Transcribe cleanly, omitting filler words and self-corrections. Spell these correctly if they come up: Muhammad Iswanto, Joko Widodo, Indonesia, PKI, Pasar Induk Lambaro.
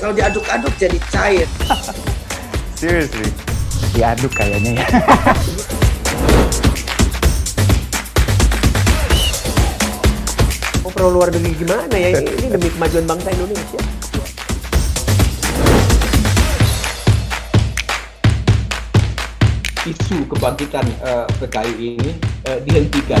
kalau diaduk-aduk jadi cair. Seriously? Diaduk kayaknya ya. Pro luar negeri gimana ya? Ini demi kemajuan bangsa Indonesia. Isu kebangkitan PKI ini dihentikan.